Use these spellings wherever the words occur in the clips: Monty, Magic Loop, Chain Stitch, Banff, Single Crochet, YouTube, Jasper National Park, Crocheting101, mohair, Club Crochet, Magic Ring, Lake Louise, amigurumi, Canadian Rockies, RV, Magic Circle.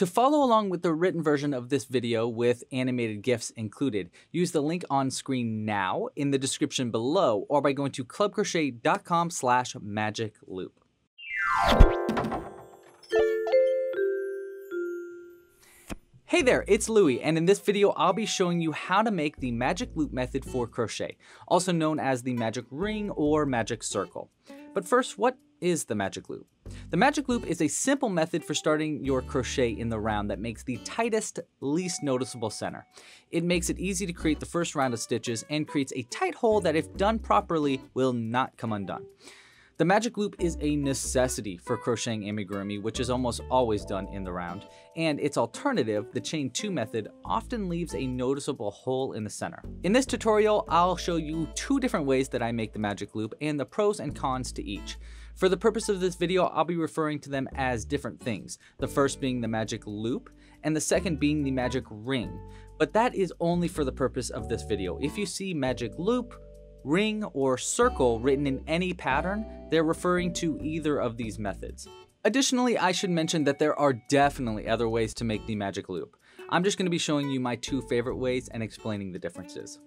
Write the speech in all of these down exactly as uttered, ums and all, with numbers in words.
To follow along with the written version of this video with animated GIFs included, use the link on screen now in the description below or by going to club crochet dot com slash magic loop. Hey there, it's Louie, and in this video I'll be showing you how to make the magic loop method for crochet, also known as the magic ring or magic circle. But first, what is the magic loop? The magic loop is a simple method for starting your crochet in the round that makes the tightest, least noticeable center. It makes it easy to create the first round of stitches and creates a tight hole that, if done properly, will not come undone. The magic loop is a necessity for crocheting amigurumi, which is almost always done in the round, and its alternative, the chain two method, often leaves a noticeable hole in the center. In this tutorial, I'll show you two different ways that I make the magic loop and the pros and cons to each. For the purpose of this video, I'll be referring to them as different things, the first being the magic loop and the second being the magic ring, but that is only for the purpose of this video. If you see magic loop, ring, or circle written in any pattern, they're referring to either of these methods. Additionally, I should mention that there are definitely other ways to make the magic loop. I'm just going to be showing you my two favorite ways and explaining the differences.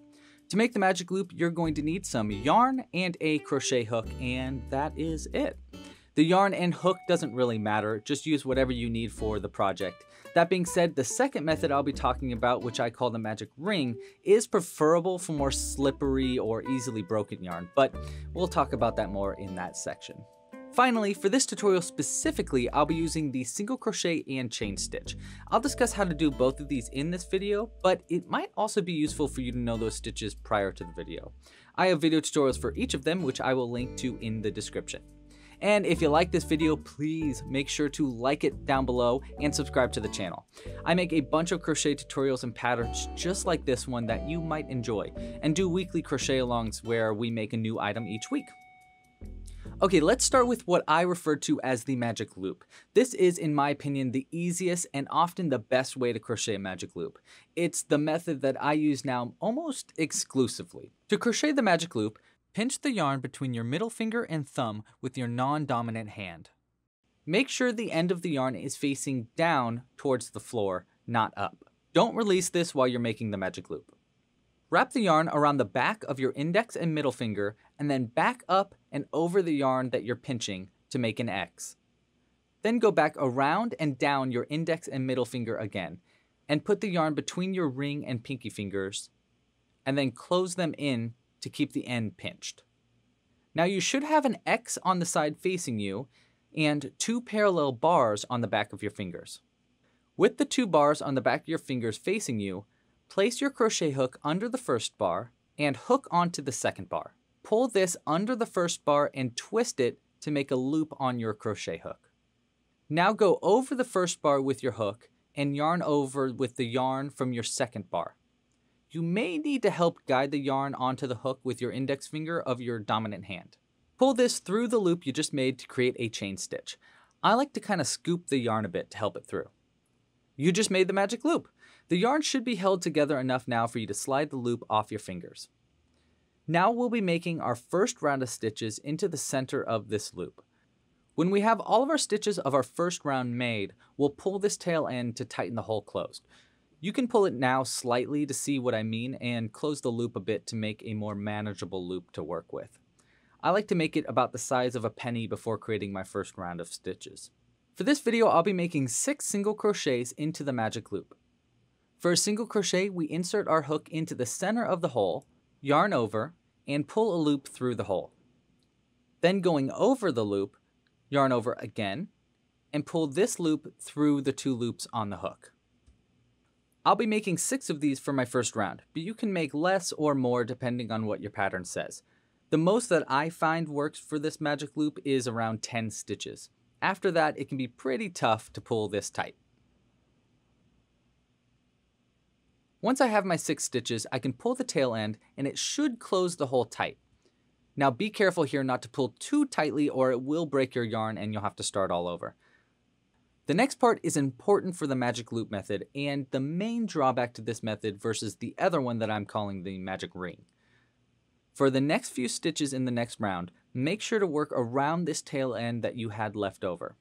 To make the magic loop, you're going to need some yarn and a crochet hook, and that is it. The yarn and hook doesn't really matter, just use whatever you need for the project. That being said, the second method I'll be talking about, which I call the magic ring, is preferable for more slippery or easily broken yarn, but we'll talk about that more in that section. Finally, for this tutorial specifically, I'll be using the single crochet and chain stitch. I'll discuss how to do both of these in this video, but it might also be useful for you to know those stitches prior to the video. I have video tutorials for each of them, which I will link to in the description. And if you like this video, please make sure to like it down below and subscribe to the channel. I make a bunch of crochet tutorials and patterns just like this one that you might enjoy, and do weekly crochet alongs where we make a new item each week. Okay, let's start with what I refer to as the magic loop. This is, in my opinion, the easiest and often the best way to crochet a magic loop. It's the method that I use now almost exclusively. To crochet the magic loop, pinch the yarn between your middle finger and thumb with your non-dominant hand. Make sure the end of the yarn is facing down towards the floor, not up. Don't release this while you're making the magic loop. Wrap the yarn around the back of your index and middle finger and then back up and over the yarn that you're pinching to make an X. Then go back around and down your index and middle finger again and put the yarn between your ring and pinky fingers and then close them in to keep the end pinched. Now you should have an X on the side facing you and two parallel bars on the back of your fingers. With the two bars on the back of your fingers facing you, place your crochet hook under the first bar and hook onto the second bar. Pull this under the first bar and twist it to make a loop on your crochet hook. Now go over the first bar with your hook and yarn over with the yarn from your second bar. You may need to help guide the yarn onto the hook with your index finger of your dominant hand. Pull this through the loop you just made to create a chain stitch. I like to kind of scoop the yarn a bit to help it through. You just made the magic loop. The yarn should be held together enough now for you to slide the loop off your fingers. Now we'll be making our first round of stitches into the center of this loop. When we have all of our stitches of our first round made, we'll pull this tail end to tighten the hole closed. You can pull it now slightly to see what I mean and close the loop a bit to make a more manageable loop to work with. I like to make it about the size of a penny before creating my first round of stitches. For this video, I'll be making six single crochets into the magic loop. For a single crochet, we insert our hook into the center of the hole, yarn over, and pull a loop through the hole. Then going over the loop, yarn over again, and pull this loop through the two loops on the hook. I'll be making six of these for my first round, but you can make less or more depending on what your pattern says. The most that I find works for this magic loop is around ten stitches. After that, it can be pretty tough to pull this tight. Once I have my six stitches, I can pull the tail end and it should close the hole tight. Now be careful here not to pull too tightly or it will break your yarn and you'll have to start all over. The next part is important for the magic loop method and the main drawback to this method versus the other one that I'm calling the magic ring. For the next few stitches in the next round, make sure to work around this tail end that you had left over.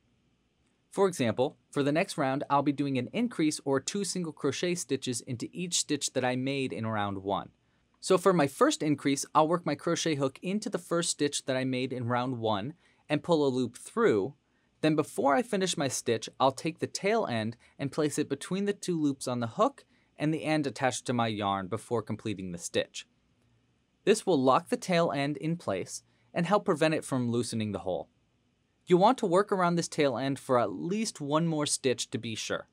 For example, For the next round, I'll be doing an increase or two single crochet stitches into each stitch that I made in round one. So for my first increase, I'll work my crochet hook into the first stitch that I made in round one and pull a loop through. Then before I finish my stitch, I'll take the tail end and place it between the two loops on the hook and the end attached to my yarn before completing the stitch. This will lock the tail end in place and help prevent it from loosening the hole. You'll want to work around this tail end for at least one more stitch to be sure.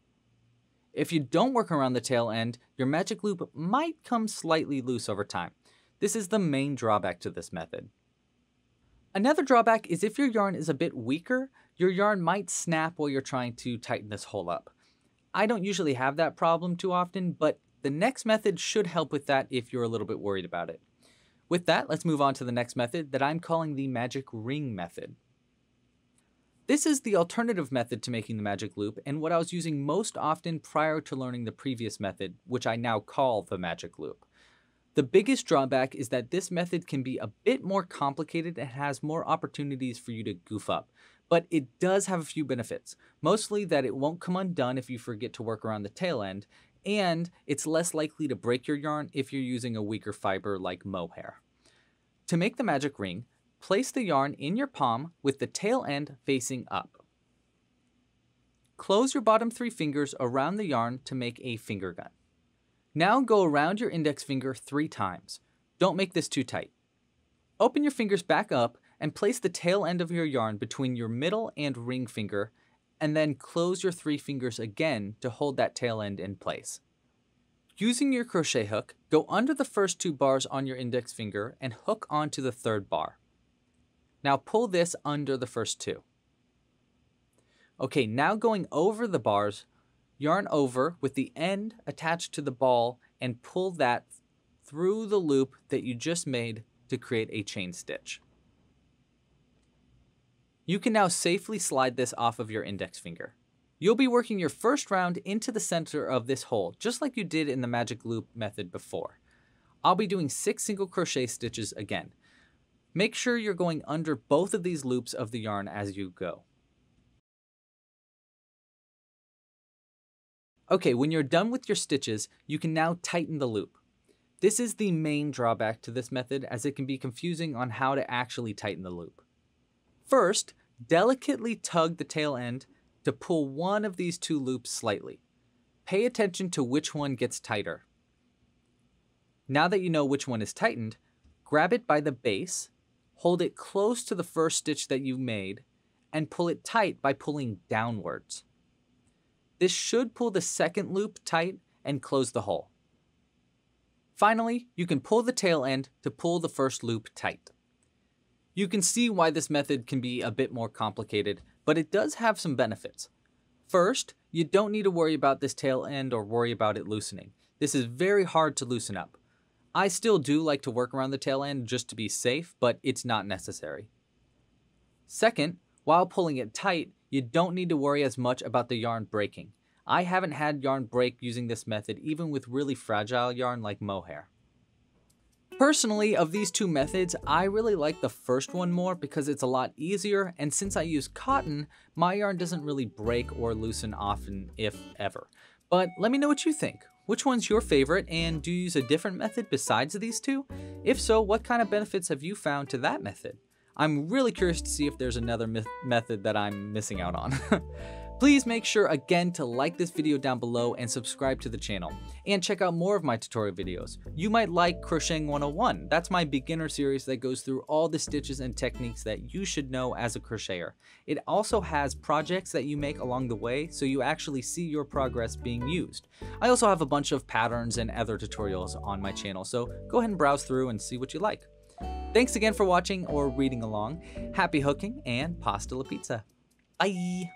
If you don't work around the tail end, your magic loop might come slightly loose over time. This is the main drawback to this method. Another drawback is if your yarn is a bit weaker, your yarn might snap while you're trying to tighten this hole up. I don't usually have that problem too often, but the next method should help with that if you're a little bit worried about it. With that, let's move on to the next method that I'm calling the magic ring method. This is the alternative method to making the magic loop and what I was using most often prior to learning the previous method, which I now call the magic loop. The biggest drawback is that this method can be a bit more complicated and has more opportunities for you to goof up, but it does have a few benefits, mostly that it won't come undone if you forget to work around the tail end, and it's less likely to break your yarn if you're using a weaker fiber like mohair. To make the magic ring, place the yarn in your palm with the tail end facing up. Close your bottom three fingers around the yarn to make a finger gun. Now go around your index finger three times. Don't make this too tight. Open your fingers back up and place the tail end of your yarn between your middle and ring finger, and then close your three fingers again to hold that tail end in place. Using your crochet hook, go under the first two bars on your index finger and hook onto the third bar. Now pull this under the first two. Okay, now going over the bars, yarn over with the end attached to the ball and pull that through the loop that you just made to create a chain stitch. You can now safely slide this off of your index finger. You'll be working your first round into the center of this hole, just like you did in the magic loop method before. I'll be doing six single crochet stitches again. Make sure you're going under both of these loops of the yarn as you go. Okay, when you're done with your stitches, you can now tighten the loop. This is the main drawback to this method, as it can be confusing on how to actually tighten the loop. First, delicately tug the tail end to pull one of these two loops slightly. Pay attention to which one gets tighter. Now that you know which one is tightened, grab it by the base, hold it close to the first stitch that you made, and pull it tight by pulling downwards. This should pull the second loop tight and close the hole. Finally, you can pull the tail end to pull the first loop tight. You can see why this method can be a bit more complicated, but it does have some benefits. First, you don't need to worry about this tail end or worry about it loosening. This is very hard to loosen up. I still do like to work around the tail end just to be safe, but it's not necessary. Second, while pulling it tight, you don't need to worry as much about the yarn breaking. I haven't had yarn break using this method, even with really fragile yarn like mohair. Personally, of these two methods, I really like the first one more because it's a lot easier, and since I use cotton, my yarn doesn't really break or loosen often, if ever. But let me know what you think. Which one's your favorite, and do you use a different method besides these two? If so, what kind of benefits have you found to that method? I'm really curious to see if there's another method that I'm missing out on. Please make sure again to like this video down below and subscribe to the channel. And check out more of my tutorial videos. You might like Crocheting one oh one. That's my beginner series that goes through all the stitches and techniques that you should know as a crocheter. It also has projects that you make along the way, so you actually see your progress being used. I also have a bunch of patterns and other tutorials on my channel, so go ahead and browse through and see what you like. Thanks again for watching or reading along. Happy hooking and pasta la pizza. Bye!